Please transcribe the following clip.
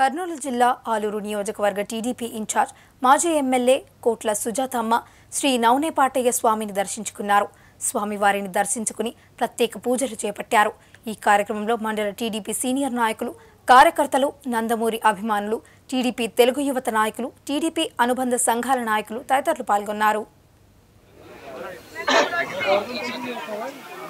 కర్నూలు జిల్లా ఆలూరు నియోజకవర్గ TDP incharge మాజీ ఎమ్మెల్యే కోట్ల సుజాతమ్మ శ్రీనౌనేపాటయ్య స్వామిని దర్శించుకున్నారు. స్వామివారిని దర్శించుకుని ప్రత్యేక పూజలు చేపట్టారు. ఈ కార్యక్రమంలో మండల టీడీపీ సీనియర్ నాయకులు, కార్యకర్తలు, నందమూరి అభిమానులు, టీడీపీ తెలుగు యువత నాయకులు, టీడీపీ అనుబంధ సంఘాల నాయకులు తదితరులు పాల్గొన్నారు.